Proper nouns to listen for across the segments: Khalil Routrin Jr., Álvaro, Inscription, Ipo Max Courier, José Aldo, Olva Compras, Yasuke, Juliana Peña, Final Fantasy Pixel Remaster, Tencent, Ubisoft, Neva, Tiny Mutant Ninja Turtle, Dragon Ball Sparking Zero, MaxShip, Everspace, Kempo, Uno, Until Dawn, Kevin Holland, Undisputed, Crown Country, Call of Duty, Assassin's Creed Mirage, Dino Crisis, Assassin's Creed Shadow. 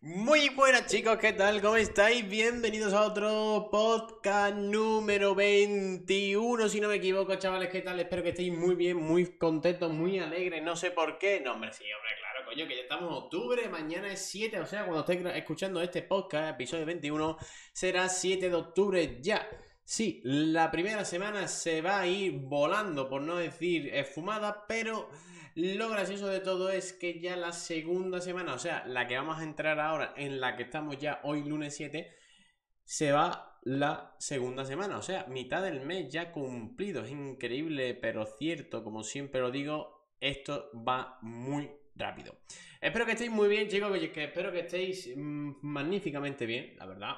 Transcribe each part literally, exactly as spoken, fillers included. Muy buenas chicos, ¿qué tal? ¿Cómo estáis? Bienvenidos a otro podcast número veintiuno, si no me equivoco, chavales, ¿qué tal? Espero que estéis muy bien, muy contentos, muy alegres, no sé por qué. No, hombre, sí, hombre, claro, coño, que ya estamos en octubre, mañana es siete, o sea, cuando estéis escuchando este podcast, episodio veintiuno, será siete de octubre ya. Sí, la primera semana se va a ir volando, por no decir esfumada, pero lo gracioso de todo es que ya la segunda semana, o sea, la que vamos a entrar ahora, en la que estamos ya hoy lunes siete, se va la segunda semana, o sea, mitad del mes ya cumplido. Es increíble, pero cierto, como siempre lo digo, esto va muy rápido. Espero que estéis muy bien, chicos, que espero que estéis mmm, magníficamente bien, la verdad.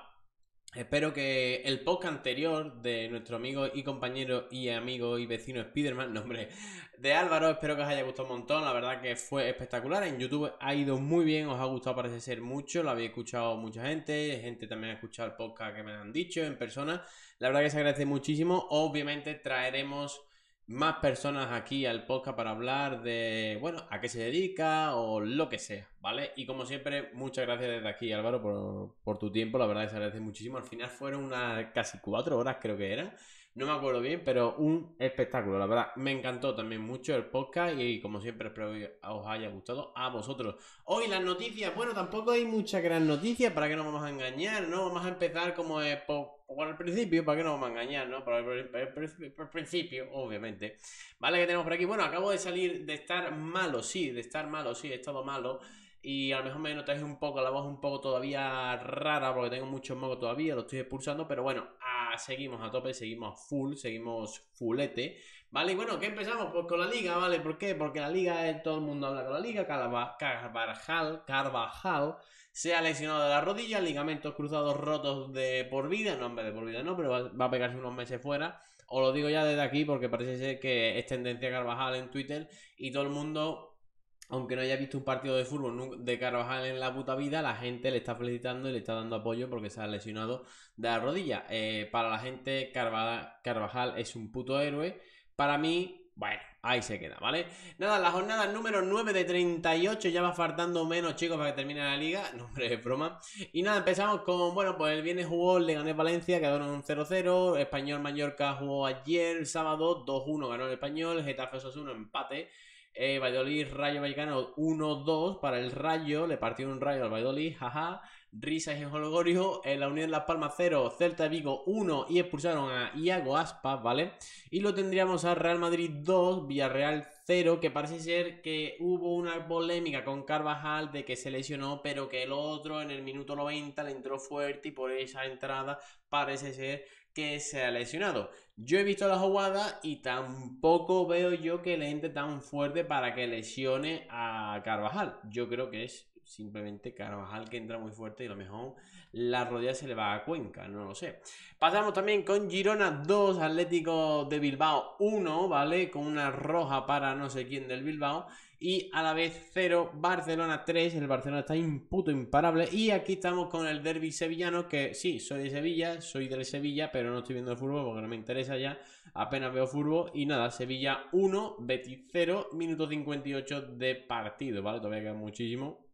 Espero que el podcast anterior de nuestro amigo y compañero y amigo y vecino Spiderman, nombre de Álvaro, espero que os haya gustado un montón, la verdad que fue espectacular, en YouTube ha ido muy bien, os ha gustado parece ser mucho, lo habéis escuchado mucha gente, gente también ha escuchado el podcast que me han dicho en persona, la verdad que se agradece muchísimo, obviamente traeremos más personas aquí al podcast para hablar de, bueno, a qué se dedica o lo que sea, ¿vale? Y como siempre, muchas gracias desde aquí, Álvaro, por, por tu tiempo, la verdad que se agradece muchísimo. Al final fueron unas casi cuatro horas, creo que eran, no me acuerdo bien, pero un espectáculo, la verdad. Me encantó también mucho el podcast y como siempre espero que os haya gustado a vosotros. Hoy las noticias, bueno, tampoco hay muchas gran noticias, para que no vamos a engañar, ¿no? Vamos a empezar como es por... Por el principio, para que no vamos a engañar, ¿no? Por el, por, el, por el principio, obviamente. Vale, que tenemos por aquí. Bueno, acabo de salir de estar malo, sí, de estar malo, sí, he estado malo. Y a lo mejor me notáis un poco, la voz un poco todavía rara, porque tengo mucho moco todavía, lo estoy expulsando. Pero bueno, a, seguimos a tope, seguimos full, seguimos fullete. Vale, y bueno, ¿qué empezamos? Pues con la liga, ¿vale? ¿Por qué? Porque la liga, todo el mundo habla con la liga. Carvajal, Carvajal. Se ha lesionado de la rodilla, ligamentos cruzados rotos de por vida, no, en vez de por vida no, pero va, va a pegarse unos meses fuera. Os lo digo ya desde aquí porque parece ser que es tendencia Carvajal en Twitter y todo el mundo, aunque no haya visto un partido de fútbol de Carvajal en la puta vida, la gente le está felicitando y le está dando apoyo porque se ha lesionado de la rodilla. Eh, para la gente, Carvajal, Carvajal es un puto héroe. Para mí... Bueno, ahí se queda, ¿vale? Nada, la jornada número nueve de treinta y ocho, ya va faltando menos, chicos, para que termine la liga. No, hombre, es broma. Y nada, empezamos con, bueno, pues el viernes jugó el Leganés Valencia, quedaron un cero cero. Español Mallorca jugó ayer, sábado, dos uno, ganó el Español. Getafe Osasuna, empate. Eh, Valladolid Rayo Vallecano, uno dos para el Rayo. Le partió un rayo al Valladolid, jaja. Risas y Holgorio, la Unión de Las Palmas cero, Celta de Vigo uno y expulsaron a Iago Aspas, ¿vale? Y lo tendríamos a Real Madrid dos, Villarreal cero, que parece ser que hubo una polémica con Carvajal de que se lesionó, pero que el otro en el minuto noventa le entró fuerte y por esa entrada parece ser que se ha lesionado. Yo he visto la jugada y tampoco veo yo que le entre tan fuerte para que lesione a Carvajal. Yo creo que es... simplemente Carvajal que entra muy fuerte y a lo mejor la rodilla se le va a Cuenca, no lo sé. Pasamos también con Girona dos, Atlético de Bilbao uno, ¿vale? Con una roja para no sé quién del Bilbao. Y a la vez cero, Barcelona tres. El Barcelona está imputo, imparable. Y aquí estamos con el derbi sevillano, que sí, soy de Sevilla, soy del Sevilla, pero no estoy viendo el fútbol porque no me interesa ya. Apenas veo fútbol. Y nada, Sevilla uno, Betis cero, minuto cincuenta y ocho de partido, ¿vale? Todavía queda muchísimo.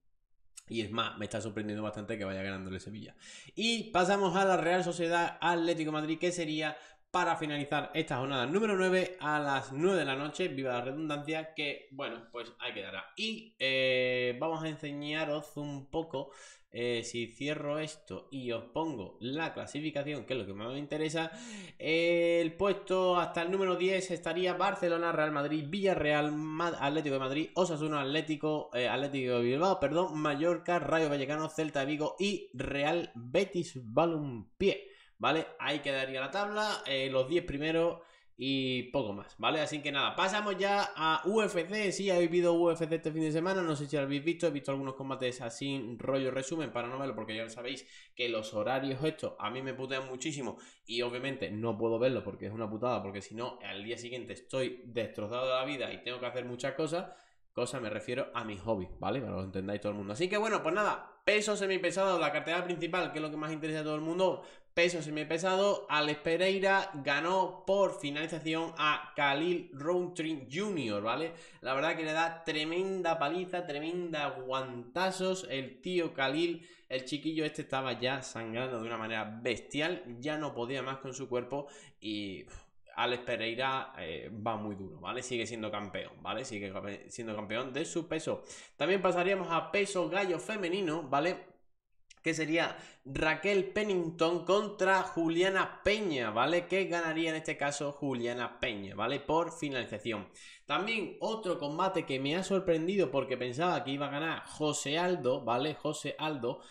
Y es más, me está sorprendiendo bastante que vaya ganándole Sevilla. Y pasamos a la Real Sociedad Atlético de Madrid, que sería para finalizar esta jornada número nueve a las nueve de la noche. Viva la redundancia, que bueno, pues ahí quedará. Y eh, vamos a enseñaros un poco, eh, si cierro esto y os pongo la clasificación, que es lo que más me interesa. Eh, el puesto hasta el número diez estaría Barcelona, Real Madrid, Villarreal, Mad Atlético de Madrid, Osasuna, Atlético, eh, Atlético de Bilbao, perdón, Mallorca, Rayo Vallecano, Celta de Vigo y Real Betis Balompié. ¿Vale? Ahí quedaría la tabla, eh, los diez primeros y poco más, ¿vale? Así que nada, pasamos ya a U F C. Sí, habéis visto U F C este fin de semana, no sé si lo habéis visto, he visto algunos combates así, rollo resumen, para no verlo, porque ya sabéis que los horarios estos a mí me putean muchísimo y obviamente no puedo verlo porque es una putada, porque si no, al día siguiente estoy destrozado de la vida y tengo que hacer muchas cosas. Cosa me refiero a mi hobby, ¿vale? Para que lo entendáis todo el mundo. Así que bueno, pues nada, peso semipesado, la cartera principal, que es lo que más interesa a todo el mundo. Peso semipesado, Alex Pereira ganó por finalización a Khalil Routrin junior, ¿vale? La verdad que le da tremenda paliza, tremenda guantazos el tío Khalil. El chiquillo este estaba ya sangrando de una manera bestial, ya no podía más con su cuerpo y... Alex Pereira eh, va muy duro, ¿vale? Sigue siendo campeón, ¿vale? Sigue siendo campeón de su peso. También pasaríamos a peso gallo femenino, ¿vale? Que sería Raquel Pennington contra Juliana Peña, ¿vale? Que ganaría en este caso Juliana Peña, ¿vale? Por finalización. También otro combate que me ha sorprendido porque pensaba que iba a ganar José Aldo, ¿vale? José Aldo,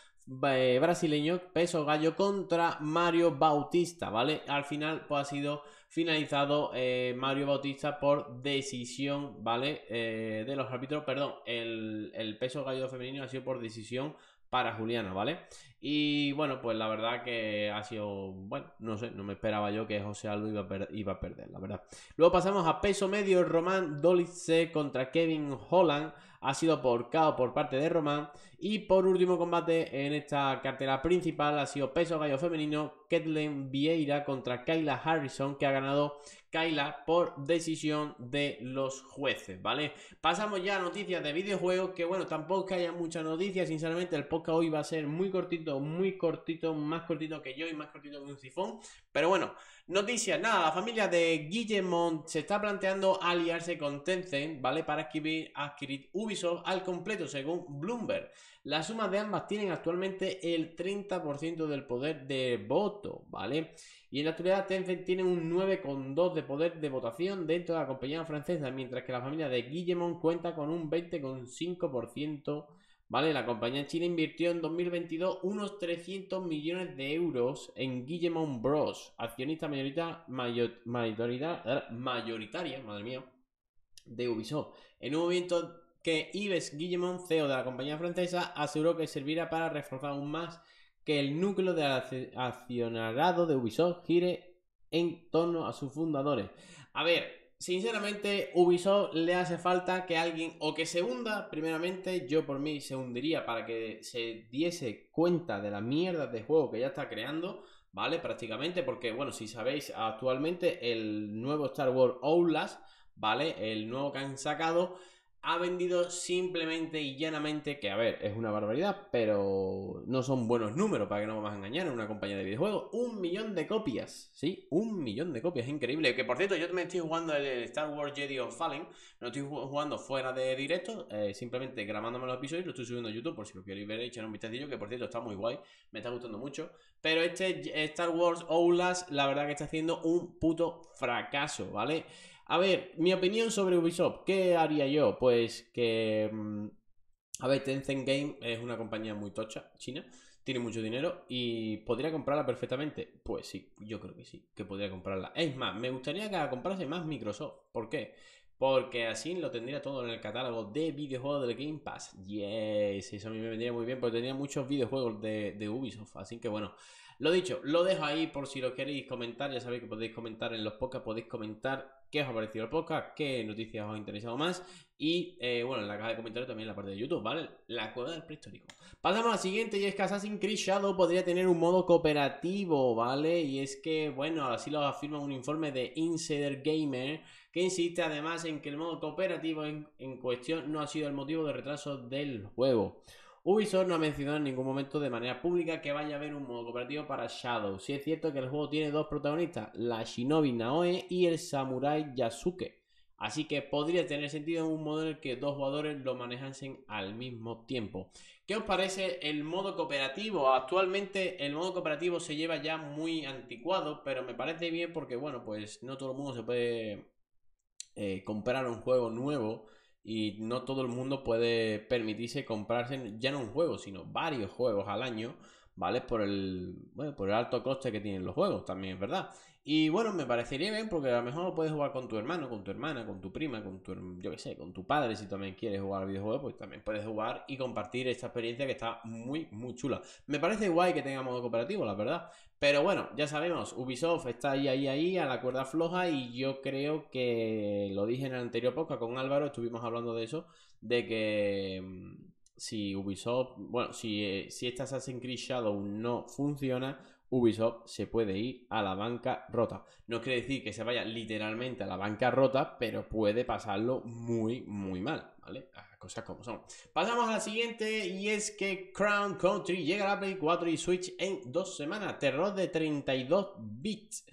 eh, brasileño, peso gallo contra Mario Bautista, ¿vale? Al final pues ha sido... finalizado eh, Mario Bautista por decisión, ¿vale? Eh, de los árbitros, perdón, el, el peso gallo femenino ha sido por decisión para Juliana, ¿vale? Y bueno, pues la verdad que ha sido, bueno, no sé, no me esperaba yo que José Aldo iba a, per iba a perder, la verdad. Luego pasamos a peso medio, Román Dolice contra Kevin Holland. Ha sido por K O por parte de Román. Y por último combate en esta cartera principal ha sido peso gallo femenino, Kathleen Vieira contra Kyla Harrison, que ha ganado Kyla por decisión de los jueces, ¿vale? Pasamos ya a noticias de videojuegos, que bueno, tampoco haya muchas noticias, sinceramente el podcast hoy va a ser muy cortito, muy cortito, más cortito que yo y más cortito que un sifón, pero bueno, noticias, nada, la familia de Guillemot se está planteando aliarse con Tencent, ¿vale? Para adquirir, adquirir Ubisoft al completo, según Bloomberg. Las sumas de ambas tienen actualmente el treinta por ciento del poder de voto, ¿vale? Y en la actualidad Tencent tiene un nueve coma dos por ciento de poder de votación dentro de la compañía francesa, mientras que la familia de Guillemot cuenta con un veinte coma cinco por ciento, ¿vale? La compañía china invirtió en dos mil veintidós unos trescientos millones de euros en Guillemot Bros, accionista mayorita, mayor, mayorita, mayoritaria, madre mía, de Ubisoft, en un movimiento que Yves Guillemot, C E O de la compañía francesa, aseguró que servirá para reforzar aún más que el núcleo de accionariado de Ubisoft gire en torno a sus fundadores. A ver, sinceramente, Ubisoft le hace falta que alguien o que se hunda, primeramente, yo por mí se hundiría para que se diese cuenta de la mierda de juego que ya está creando, ¿vale? Prácticamente, porque, bueno, si sabéis, actualmente el nuevo Star Wars Outlaws, ¿vale? El nuevo que han sacado... ha vendido simplemente y llanamente, que a ver, es una barbaridad, pero no son buenos números, para que no vamos a engañar, en una compañía de videojuegos. Un millón de copias, ¿sí? Un millón de copias, increíble. Que por cierto, yo me estoy jugando el Star Wars Jedi Fallen, no estoy jugando fuera de directo, eh, simplemente grabándome los episodios, lo estoy subiendo a YouTube, por si lo queréis ver, echar un vistacillo, que por cierto está muy guay, me está gustando mucho. Pero este Star Wars Outlaws, la verdad que está haciendo un puto fracaso, ¿vale? A ver, mi opinión sobre Ubisoft, ¿qué haría yo? Pues que... A ver, Tencent Game es una compañía muy tocha, china, tiene mucho dinero y ¿podría comprarla perfectamente? Pues sí, yo creo que sí, que podría comprarla. Es más, me gustaría que la comprase más Microsoft. ¿Por qué? Porque así lo tendría todo en el catálogo de videojuegos del Game Pass. Yes, eso a mí me vendría muy bien porque tenía muchos videojuegos de, de Ubisoft, así que bueno... Lo dicho, lo dejo ahí por si lo queréis comentar. Ya sabéis que podéis comentar en los podcasts, podéis comentar qué os ha parecido el podcast, qué noticias os ha interesado más. Y eh, bueno, en la caja de comentarios también en la parte de YouTube, ¿vale? La cueva del prehistórico. Pasamos al siguiente, y es que Assassin's Creed Shadow podría tener un modo cooperativo, ¿vale? Y es que, bueno, así lo afirma un informe de Insider Gamer, que insiste además en que el modo cooperativo en, en cuestión no ha sido el motivo de retraso del juego. Ubisoft no ha mencionado en ningún momento de manera pública que vaya a haber un modo cooperativo para Shadow. Sí es cierto que el juego tiene dos protagonistas, la shinobi Naoe y el samurai Yasuke. Así que podría tener sentido un modo en el que dos jugadores lo manejasen al mismo tiempo. ¿Qué os parece el modo cooperativo? Actualmente el modo cooperativo se lleva ya muy anticuado, pero me parece bien porque, bueno, pues no todo el mundo se puede eh, comprar un juego nuevo. Y no todo el mundo puede permitirse comprarse ya no un juego, sino varios juegos al año, ¿vale? Por el, bueno, por el alto coste que tienen los juegos, también es verdad. Y bueno, me parecería bien porque a lo mejor lo puedes jugar con tu hermano, con tu hermana, con tu prima, con tu, yo qué sé, con tu padre. Si también quieres jugar videojuegos, pues también puedes jugar y compartir esta experiencia que está muy, muy chula. Me parece guay que tenga modo cooperativo, la verdad. Pero bueno, ya sabemos, Ubisoft está ahí, ahí, ahí, a la cuerda floja, y yo creo que, lo dije en el anterior podcast con Álvaro, estuvimos hablando de eso, de que si Ubisoft, bueno, si, eh, si esta Assassin's Creed Shadow no funciona, Ubisoft se puede ir a la banca rota. No quiere decir que se vaya literalmente a la banca rota, pero puede pasarlo muy, muy mal, ¿vale? Cosas como son. Pasamos a la siguiente, y es que Crown Country llega a la Play cuatro y Switch en dos semanas. Terror de treinta y dos bits.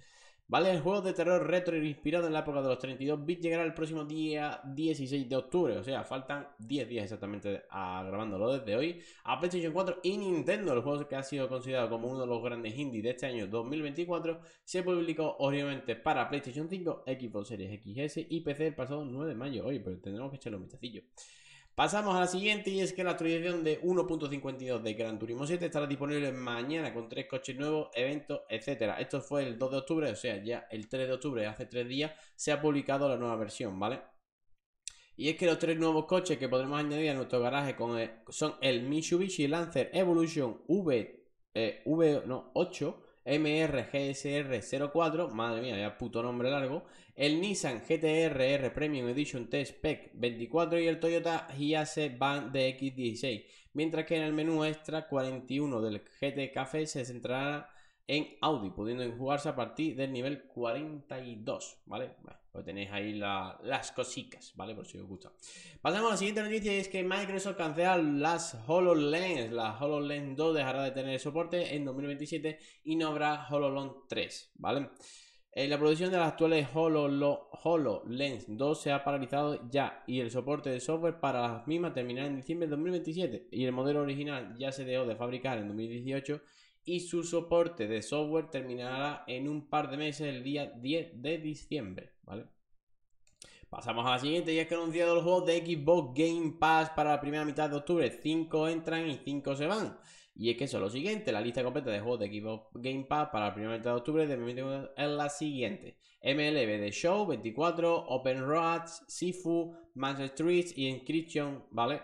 ¿Vale? El juego de terror retro inspirado en la época de los treinta y dos bits llegará el próximo día dieciséis de octubre. O sea, faltan diez días exactamente a grabándolo desde hoy. A PlayStation cuatro y Nintendo, el juego que ha sido considerado como uno de los grandes indies de este año dos mil veinticuatro, se publicó originalmente para PlayStation cinco, Xbox Series X S y P C el pasado nueve de mayo. Oye, pero tendremos que echarle un vistacillo. Pasamos a la siguiente, y es que la actualización de uno punto cincuenta y dos de Gran Turismo siete estará disponible mañana con tres coches nuevos, eventos, etcétera. Esto fue el dos de octubre, o sea, ya el tres de octubre, hace tres días, se ha publicado la nueva versión, ¿vale? Y es que los tres nuevos coches que podremos añadir a nuestro garaje con el, son el Mitsubishi Lancer Evolution V, eh, v no, ocho M R G S R cero cuatro, madre mía, ya puto nombre largo, el Nissan G T R R Premium Edition T-Spec veinticuatro y el Toyota Hiace Van D X dieciséis, mientras que en el menú extra cuarenta y uno del G T Café se centrará en Audi, pudiendo jugarse a partir del nivel cuarenta y dos, ¿vale? Bueno, pues tenéis ahí la, las cositas, ¿vale? Por si os gusta. Pasamos a la siguiente noticia, y es que Microsoft cancela las HoloLens. La HoloLens dos dejará de tener soporte en dos mil veintisiete y no habrá HoloLens tres, ¿vale? Eh, la producción de las actuales Holo, HoloLens dos se ha paralizado ya, y el soporte de software para las mismas terminará en diciembre de dos mil veintisiete, y el modelo original ya se dejó de fabricar en dos mil dieciocho. Y su soporte de software terminará en un par de meses, el día diez de diciembre, ¿vale? Pasamos a la siguiente, y es que han anunciado los juegos de Xbox Game Pass para la primera mitad de octubre. cinco entran y cinco se van. Y es que eso es lo siguiente, la lista completa de juegos de Xbox Game Pass para la primera mitad de octubre de dos mil veintiuno es la siguiente: M L B The Show veinticuatro, Open Roads, Sifu, Mansion Streets y Inscription, ¿vale?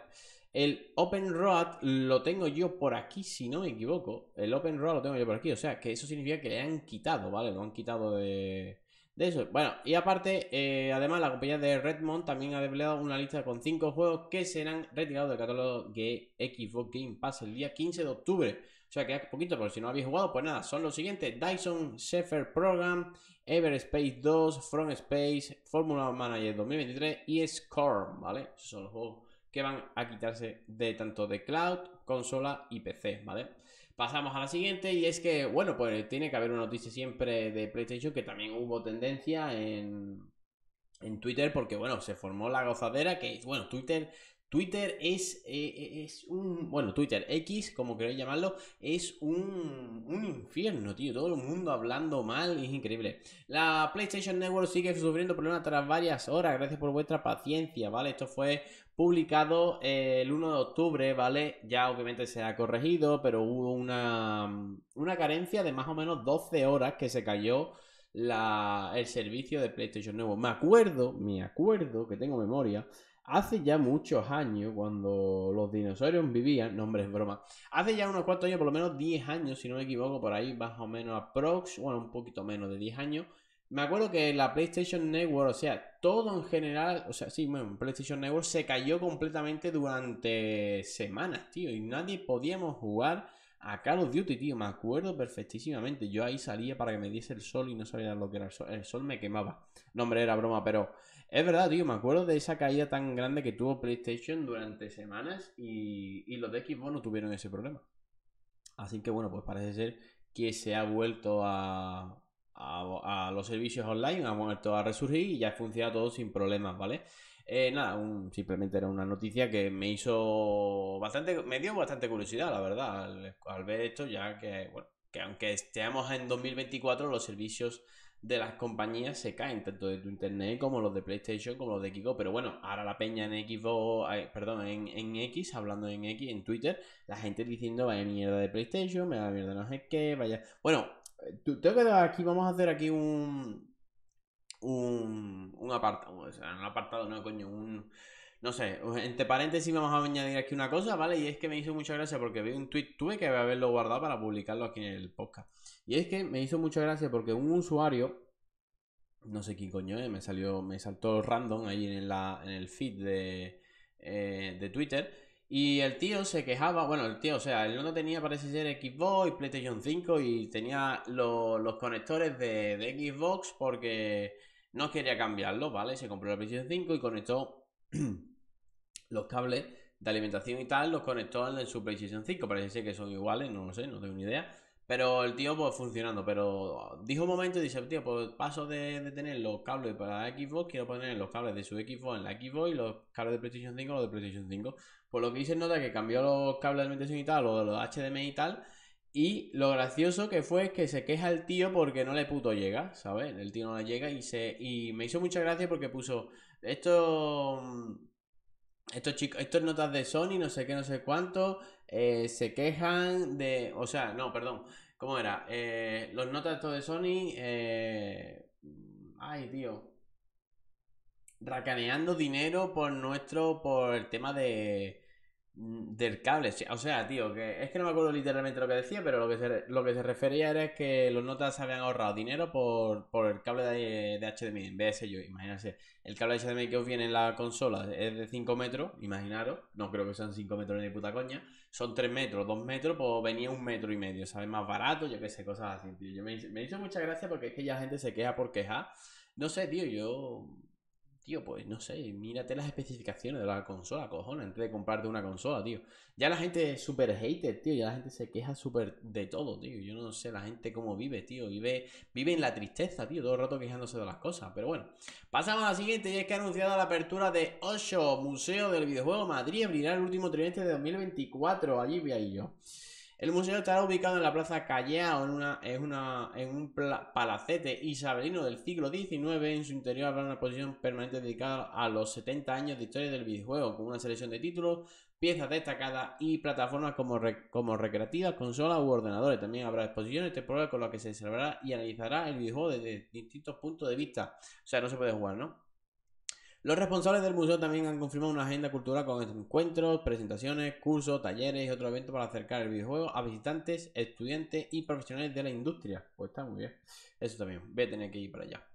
El Open Road lo tengo yo por aquí, si no me equivoco. El Open Road lo tengo yo por aquí. O sea, que eso significa que le han quitado, ¿vale? Lo han quitado de, de eso. Bueno, y aparte, eh, además, la compañía de Redmond también ha desvelado una lista con cinco juegos que serán retirados del catálogo de Xbox Game Pass el día quince de octubre. O sea, que poquito, pero si no habéis jugado, pues nada, son los siguientes: Dyson Shepherd Program, Everspace dos, From Space, Formula Manager dos mil veintitrés y Scorn, ¿vale? Esos son los juegos que van a quitarse de tanto de cloud, consola y P C, ¿vale? Pasamos a la siguiente, y es que, bueno, pues tiene que haber una noticia siempre de PlayStation, que también hubo tendencia en, en Twitter, porque, bueno, se formó la gozadera que, bueno, Twitter... Twitter es, eh, es un... Bueno, Twitter X, como queréis llamarlo, es un, un infierno, tío. Todo el mundo hablando mal, es increíble. La PlayStation Network sigue sufriendo problemas tras varias horas. Gracias por vuestra paciencia, ¿vale? Esto fue publicado eh, el uno de octubre, ¿vale? Ya obviamente se ha corregido, pero hubo una, una carencia de más o menos doce horas que se cayó la, el servicio de PlayStation Network. Me acuerdo, me acuerdo, que tengo memoria... Hace ya muchos años, cuando los dinosaurios vivían... No, hombre, es broma. Hace ya unos cuantos años, por lo menos diez años, si no me equivoco, por ahí más o menos aprox, bueno, un poquito menos de diez años. Me acuerdo que la PlayStation Network, o sea, todo en general... O sea, sí, bueno, PlayStation Network se cayó completamente durante semanas, tío. Y nadie podíamos jugar a Call of Duty, tío. Me acuerdo perfectísimamente. Yo ahí salía para que me diese el sol y no sabía lo que era el sol. El sol me quemaba. No, hombre, era broma, pero... Es verdad, tío, me acuerdo de esa caída tan grande que tuvo PlayStation durante semanas, y, y los de Xbox no tuvieron ese problema. Así que bueno, pues parece ser que se ha vuelto a, a, a los servicios online, ha vuelto a resurgir y ya funciona todo sin problemas, ¿vale? Eh, nada, un, simplemente era una noticia que me hizo bastante, me dio bastante curiosidad, la verdad, al, al ver esto, ya que, bueno, que aunque estemos en dos mil veinticuatro, los servicios de las compañías se caen, tanto de tu internet como los de PlayStation, como los de Kiko. Pero bueno, ahora la peña en Xbox, eh, perdón, en, en X, hablando en X, en Twitter, la gente diciendo vaya mierda de PlayStation, vaya mierda no sé qué, vaya... Bueno, tú, tengo que dar aquí, vamos a hacer aquí un... Un, un apartado, o sea, un apartado, no coño, un... No sé, entre paréntesis vamos a añadir aquí una cosa, ¿vale? Y es que me hizo mucha gracia porque vi un tweet, tuve que haberlo guardado para publicarlo aquí en el podcast. Y es que me hizo mucha gracia porque un usuario, no sé quién coño es, me salió, me saltó random ahí en, la, en el feed de, eh, de Twitter. Y el tío se quejaba, bueno, el tío, o sea, él no tenía, parece ser, Xbox y PlayStation cinco y tenía lo, los conectores de, de Xbox porque no quería cambiarlo, ¿vale? Se compró la PlayStation cinco y conectó los cables de alimentación y tal, los conectó al de su PlayStation cinco. Parece ser que son iguales, no lo sé, no tengo ni idea. Pero el tío, pues, funcionando. Pero dijo un momento y dice, tío, pues paso de, de tener los cables para Xbox, quiero poner los cables de su Xbox en la Xbox y los cables de PlayStation cinco los de PlayStation cinco. Pues lo que hice nota que cambió los cables de alimentación y tal, o los H D M I y tal. Y lo gracioso que fue es que se queja el tío porque no le puto llega, ¿sabes? El tío no le llega y se y me hizo mucha gracia porque puso estos estos chicos, estos notas de Sony, no sé qué, no sé cuánto, eh, se quejan de, o sea, no, perdón, ¿cómo era? Eh, los notas estos de Sony, eh, ay, tío, racaneando dinero por nuestro, por el tema de... del cable. O sea, tío, que es que no me acuerdo literalmente lo que decía, pero lo que se, lo que se refería era que los notas habían ahorrado dinero por, por el cable de, de H D M I. En vez de yo, imagínense, el cable de H D M I que os viene en la consola es de cinco metros, imaginaros, no creo que sean cinco metros ni puta coña, son tres metros, dos metros, pues venía un metro y medio, ¿sabes? Más barato, yo qué sé, cosas así, tío. Yo me, me hizo mucha gracia porque es que ya la gente se queja por quejar. No sé, tío, yo... Tío, pues no sé, mírate las especificaciones de la consola, cojones, antes de comprarte una consola, tío. Ya la gente es súper hater, tío, ya la gente se queja súper de todo, tío. Yo no sé la gente cómo vive, tío, vive, vive en la tristeza, tío, todo el rato quejándose de las cosas. Pero bueno, pasamos a la siguiente y es que ha anunciado la apertura de Osho, Museo del Videojuego Madrid, abrirá el último trimestre de dos mil veinticuatro, allí voy ahí yo. El museo estará ubicado en la Plaza Callao, en, una, en, una, en un palacete isabelino del siglo diecinueve. En su interior habrá una exposición permanente dedicada a los setenta años de historia del videojuego, con una selección de títulos, piezas destacadas y plataformas como, re, como recreativas, consolas u ordenadores. También habrá exposiciones temporales con las que se celebrará y analizará el videojuego desde distintos puntos de vista. O sea, no se puede jugar, ¿no? Los responsables del museo también han confirmado una agenda cultural con encuentros, presentaciones, cursos, talleres y otros eventos para acercar el videojuego a visitantes, estudiantes y profesionales de la industria. Pues está muy bien. Eso también. Voy a tener que ir para allá.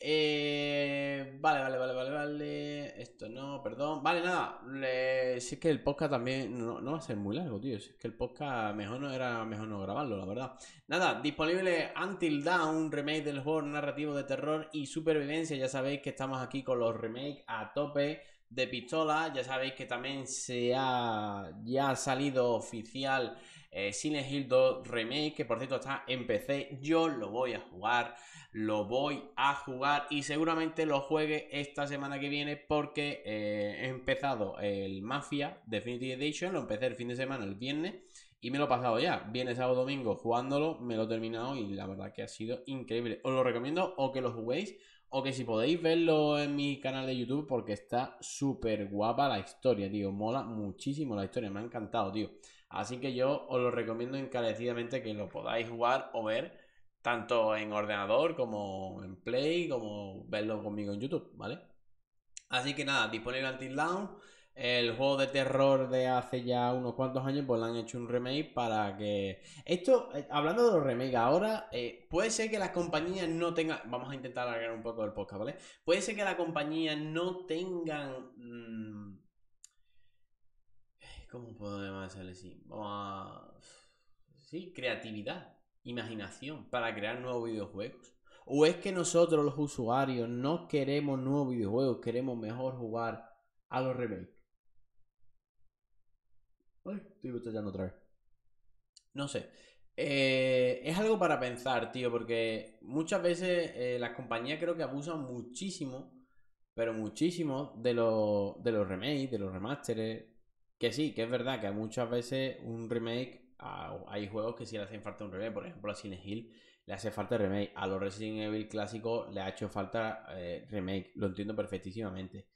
Eh, vale, vale, vale, vale, vale. Esto no, perdón. Vale, nada. Le... Si es que el podcast también no, no va a ser muy largo, tío. Si es que el podcast mejor no era mejor no grabarlo, la verdad. Nada, disponible Until Dawn, un remake del juego narrativo de terror y supervivencia. Ya sabéis que estamos aquí con los remakes a tope de pistola. Ya sabéis que también se ha ya ha salido oficial Eh, Silent Hill dos Remake, que por cierto está en P C. Yo lo voy a jugar, lo voy a jugar y seguramente lo juegue esta semana que viene porque eh, he empezado el Mafia Definitive Edition, lo empecé el fin de semana, el viernes, y me lo he pasado ya, viernes, sábado, domingo jugándolo, me lo he terminado y la verdad que ha sido increíble. Os lo recomiendo o que lo juguéis o que si podéis verlo en mi canal de YouTube porque está súper guapa la historia, tío, mola muchísimo la historia, me ha encantado, tío. Así que yo os lo recomiendo encarecidamente que lo podáis jugar o ver tanto en ordenador como en Play, como verlo conmigo en YouTube, ¿vale? Así que nada, disponible Until Dawn, el juego de terror de hace ya unos cuantos años, pues le han hecho un remake para que... Esto, hablando de los remakes ahora, eh, puede ser que las compañías no tengan... Vamos a intentar alargar un poco el podcast, ¿vale? Puede ser que las compañías no tengan... Mmm... ¿Cómo podemos hacerle así? Vamos a... Sí, creatividad, imaginación para crear nuevos videojuegos. ¿O es que nosotros los usuarios no queremos nuevos videojuegos, queremos mejor jugar a los remakes? Ay, estoy botellando otra vez. No sé. Eh, es algo para pensar, tío, porque muchas veces eh, las compañías creo que abusan muchísimo, pero muchísimo de, lo, de los remakes, de los remasteres. Que sí, que es verdad que muchas veces un remake a, hay juegos que sí le hacen falta un remake. Por ejemplo, a Silent Hill le hace falta remake. A los Resident Evil clásicos le ha hecho falta eh, remake. Lo entiendo perfectísimamente.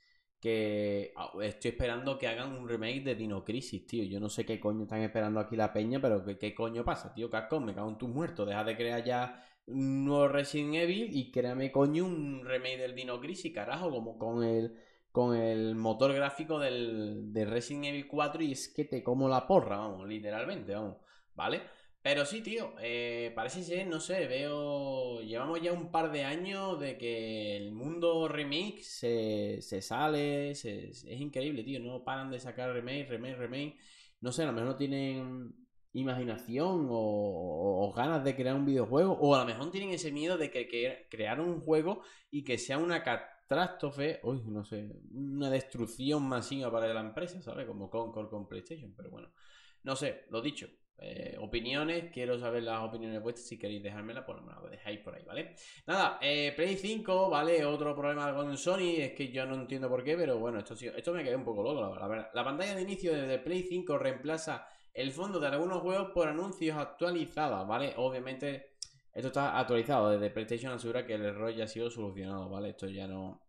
Que estoy esperando que hagan un remake de Dino Crisis, tío. Yo no sé qué coño están esperando aquí la peña, pero qué, qué coño pasa, tío. Capcom, me cago en tus muertos. Deja de crear ya un nuevo Resident Evil y créame, coño, un remake del Dino Crisis, carajo, como con el, con el motor gráfico del, del Resident Evil cuatro, y es que te como la porra, vamos, literalmente, vamos, ¿vale? Pero sí, tío, eh, parece ser, no sé, veo... Llevamos ya un par de años de que el mundo remake se, se sale, se, se, es increíble, tío, no paran de sacar remake, remake, remake. No sé, a lo mejor no tienen imaginación o, o ganas de crear un videojuego, o a lo mejor tienen ese miedo de que, que crear un juego y que sea una catástrofe, uy, no sé, una destrucción masiva para la empresa, ¿sabes? Como Concord con PlayStation, pero bueno, no sé, lo dicho. Eh, opiniones, quiero saber las opiniones vuestras. Si queréis dejármela, pues me la dejáis por ahí, ¿vale? Nada, eh, Play cinco, ¿vale? Otro problema con Sony, es que yo no entiendo por qué, pero bueno, esto, esto me quedé un poco loco, la verdad. La pantalla de inicio desde Play cinco reemplaza el fondo de algunos juegos por anuncios actualizados, ¿vale? Obviamente, esto está actualizado. Desde PlayStation asegura que el error ya ha sido solucionado, ¿vale? Esto ya no...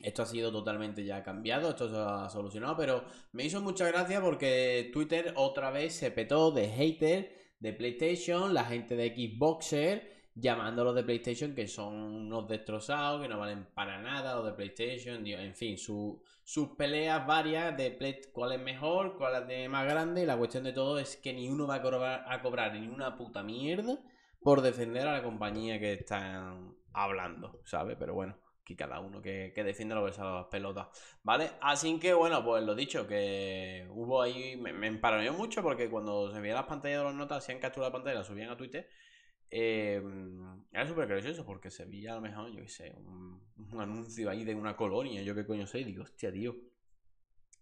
Esto ha sido totalmente ya cambiado, esto se ha solucionado, pero me hizo mucha gracia porque Twitter otra vez se petó de haters de PlayStation, la gente de Xboxer, llamándolos de PlayStation que son unos destrozados, que no valen para nada los de PlayStation, en fin, su, sus peleas varias de Play, cuál es mejor, cuál es más grande, y la cuestión de todo es que ni uno va a cobrar, a cobrar ni una puta mierda por defender a la compañía que están hablando, ¿sabes? Pero bueno. Y cada uno que, que defiende lo que son las pelotas, ¿vale? Así que, bueno, pues lo dicho, que hubo ahí... Me, me emparanoió mucho porque cuando se veían las pantallas de las notas, hacían captura de pantalla y las subían a Twitter. Eh, era súper gracioso porque se veía a lo mejor, yo qué sé, un, un anuncio ahí de una colonia, yo qué coño sé. Y digo, hostia, tío.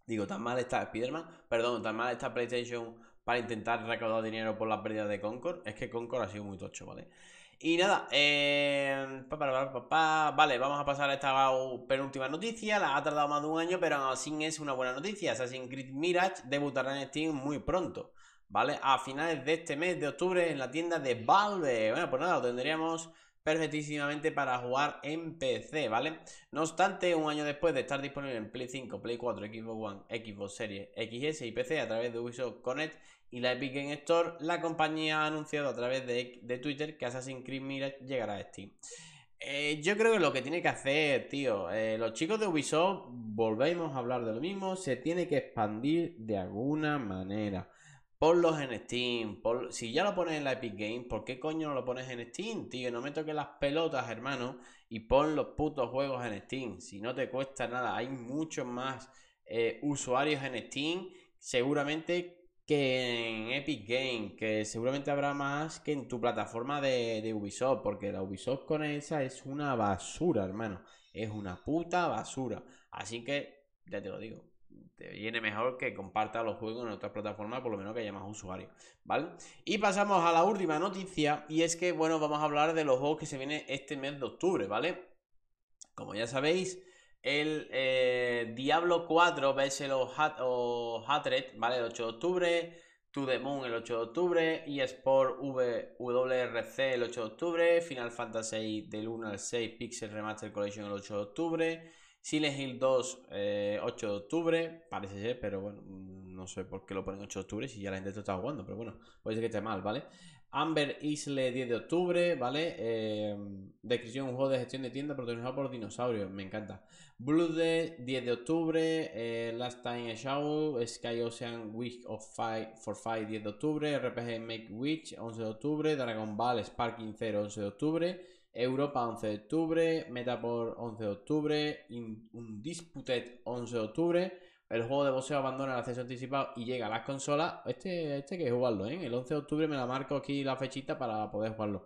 Digo, tan mal está Spiderman, perdón, tan mal está PlayStation para intentar recaudar dinero por la pérdida de Concord. Es que Concord ha sido muy tocho, ¿vale? Y nada, eh, pa, pa, pa, pa, pa. Vale, vamos a pasar a esta penúltima noticia. La ha tardado más de un año, pero así es una buena noticia. Assassin's Creed Mirage debutará en Steam muy pronto, ¿vale? A finales de este mes de octubre en la tienda de Valve. Bueno, pues nada, lo tendríamos perfectísimamente para jugar en P C, ¿vale? No obstante, un año después de estar disponible en Play cinco, Play cuatro, Xbox One, Xbox Series X S y P C a través de Ubisoft Connect y la Epic Games Store, la compañía ha anunciado a través de, de Twitter que Assassin's Creed Mirage llegará a Steam. Eh, yo creo que lo que tiene que hacer, tío, eh, los chicos de Ubisoft, volvemos a hablar de lo mismo, se tiene que expandir de alguna manera. Ponlos en Steam, por... si ya lo pones en la Epic Games, ¿por qué coño no lo pones en Steam, tío? No me toques las pelotas, hermano, y pon los putos juegos en Steam. Si no te cuesta nada, hay muchos más eh, usuarios en Steam, seguramente que en Epic Games, que seguramente habrá más que en tu plataforma de, de Ubisoft, porque la Ubisoft con esa es una basura, hermano, es una puta basura. Así que, ya te lo digo, te viene mejor que compartas los juegos en otras plataformas, por lo menos que haya más usuarios, ¿vale? Y pasamos a la última noticia, y es que, bueno, vamos a hablar de los juegos que se vienen este mes de octubre, ¿vale? Como ya sabéis, el eh, Diablo cuatro versus los Hatred, ¿vale? El ocho de octubre, To The Moon el ocho de octubre, eSport W R C el ocho de octubre, Final Fantasy del uno al seis Pixel Remaster Collection el ocho de octubre, Silent Hill dos, eh, ocho de octubre, parece ser, pero bueno, no sé por qué lo ponen ocho de octubre si ya la gente lo está jugando, pero bueno, puede ser que esté mal, ¿vale? Amber Isle diez de octubre, ¿vale? Eh, descripción, un juego de gestión de tienda protagonizado por dinosaurios, me encanta. Blooded diez de octubre, eh, Last Time a Shadow, Sky Ocean Week of Five for Five diez de octubre, R P G Make Witch once de octubre, Dragon Ball Sparking Zero once de octubre, Europa once de octubre, Metapor once de octubre, Undisputed once de octubre, el juego de boxeo abandona el acceso anticipado y llega a las consolas. Este, este hay que jugarlo, ¿eh? El once de octubre me la marco aquí la fechita para poder jugarlo.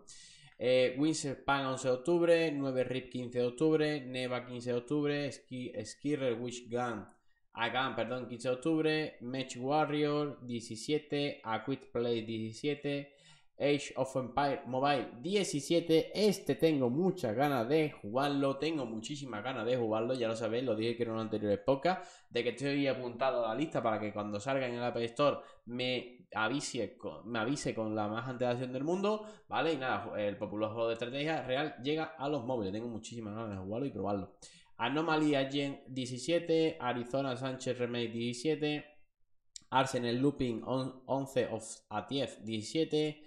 Eh, Wingspan once de octubre, nueve Rip quince de octubre, Neva quince de octubre, Ski, Skirrel Wish Gun, Agan, perdón, quince de octubre, Match Warrior diecisiete, A Quit Play diecisiete... Age of Empire Mobile diecisiete. Este tengo muchas ganas de jugarlo, tengo muchísimas ganas de jugarlo, ya lo sabéis, lo dije que en un anterior podcast, de que estoy apuntado a la lista para que cuando salga en el App Store me avise con, me avise con la más antelación del mundo, ¿vale? Y nada, el popular juego de estrategia real llega a los móviles, tengo muchísimas ganas de jugarlo y probarlo. Anomaly Agent diecisiete, Arizona Sánchez Remake diecisiete, Arsenal Looping once of Atief diecisiete,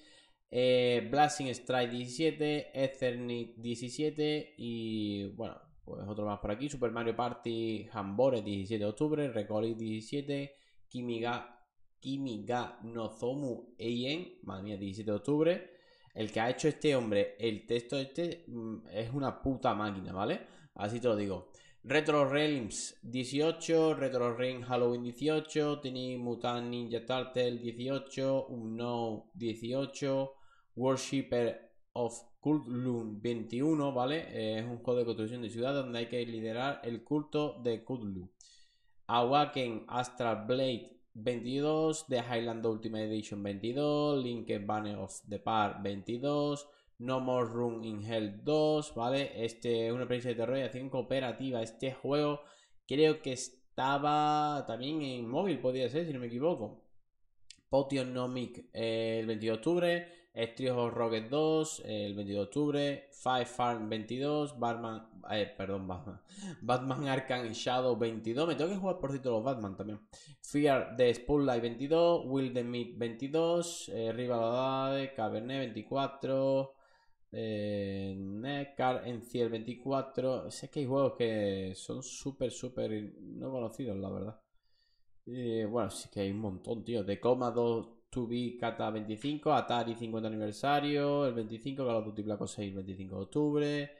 Eh, Blasting Strike diecisiete, Ethernet diecisiete y bueno, pues otro más por aquí, Super Mario Party Hambore diecisiete de octubre, Recolit diecisiete, Kimiga, Kimiga Nozomu Eien, madre mía, diecisiete de octubre. El que ha hecho este hombre, el texto este, es una puta máquina, ¿vale? Así te lo digo. Retro Realms dieciocho, Retro Realms Halloween dieciocho, Tiny Mutant Ninja Turtle dieciocho, Uno dieciocho, Worshipper of Cthulhu veintiuno, ¿vale? Es un juego de construcción de ciudad donde hay que liderar el culto de Cthulhu. Awaken Astral Blade veintidós, The Highlander Ultimate Edition veintidós, Linked Banner of the Park veintidós, No More Room in Hell dos, ¿vale? Este es una experiencia de terror y acción cooperativa. Este juego creo que estaba también en móvil, podría ser, si no me equivoco. Potionomic eh, el veintidós de octubre, Street of Rocket dos eh, el veintidós de octubre, Five Farm veintidós, Batman, eh, perdón, Batman, Batman Arkham Shadow veintidós, me tengo que jugar por cierto los Batman también, Fear the Spotlight veintidós, Will the Meat veintidós, eh, Rivalidad, Cabernet veinticuatro, Eh, Necar en Ciel veinticuatro. Sé que hay juegos que son súper, súper no conocidos, la verdad. Eh, bueno, sí que hay un montón, tío. De Coma dos, dos B, Kata veinticinco, Atari cincuenta aniversario, el veinticinco, Call of Duty Black Ops seis, el veinticinco de octubre,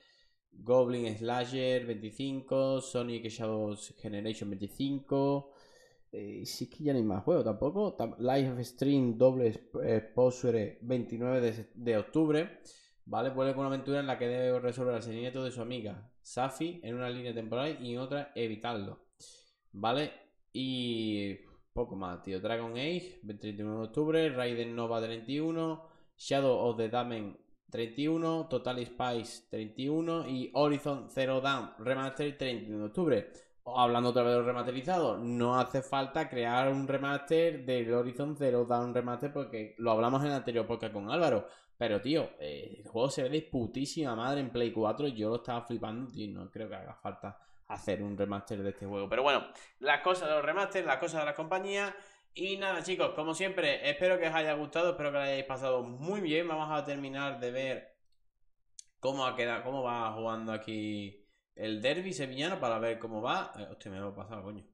Goblin Slasher veinticinco, Sonic Shadow Generation veinticinco. Eh, sí que ya no hay más juegos tampoco. Live Stream Doble Exposure veintinueve de octubre. Vale, vuelve con una aventura en la que debe resolver el asesinato de su amiga Safi en una línea temporal y en otra evitarlo. Vale, y poco más, tío. Dragon Age, veintiuno de octubre, Raiden Nova treinta y uno, Shadow of the Damned treinta y uno, Total Spice treinta y uno y Horizon Zero Dawn Remaster treinta y uno de octubre. Hablando otra vez de los remasterizados, no hace falta crear un remaster del Horizon Zero Dawn Remaster porque lo hablamos en el anterior podcast con Álvaro. Pero, tío, eh, el juego se ve de putísima madre en Play cuatro. Yo lo estaba flipando, tío. No creo que haga falta hacer un remaster de este juego. Pero bueno, las cosas de los remasters, las cosas de las compañías. Y nada, chicos, como siempre, espero que os haya gustado. Espero que lo hayáis pasado muy bien. Vamos a terminar de ver cómo ha quedado, cómo va jugando aquí el derbi sevillano para ver cómo va. Eh, hostia, me lo pasado, coño.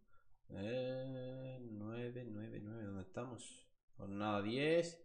Eh, nueve, nueve, nueve. ¿Dónde estamos? Jornada diez.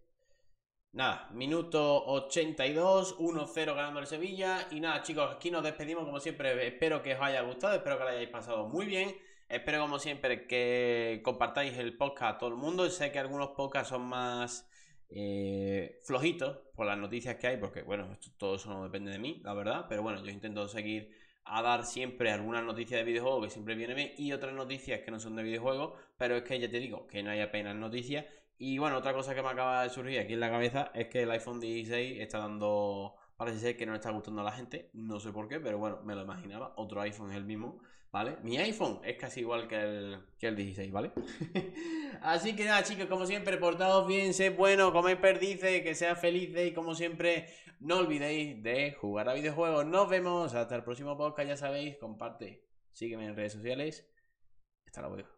Nada, minuto ochenta y dos, uno cero ganando el Sevilla. Y nada, chicos, aquí nos despedimos como siempre. Espero que os haya gustado, espero que lo hayáis pasado muy bien. Espero como siempre que compartáis el podcast a todo el mundo. Sé que algunos podcasts son más eh, flojitos por las noticias que hay, porque bueno, esto, todo eso no depende de mí, la verdad. Pero bueno, yo intento seguir a dar siempre algunas noticias de videojuegos que siempre vienen bien y otras noticias que no son de videojuegos. Pero es que ya te digo que no hay apenas noticias. Y bueno, otra cosa que me acaba de surgir aquí en la cabeza es que el iPhone dieciséis está dando... Parece ser que no le está gustando a la gente, no sé por qué, pero bueno, me lo imaginaba. Otro iPhone es el mismo, ¿vale? Mi iPhone es casi igual que el, que el dieciséis, ¿vale? Así que nada, chicos, como siempre, portaos bien, sed buenos, coméis perdices, que seas felices y como siempre, no olvidéis de jugar a videojuegos. Nos vemos, hasta el próximo podcast, ya sabéis, comparte, sígueme en redes sociales. Hasta luego.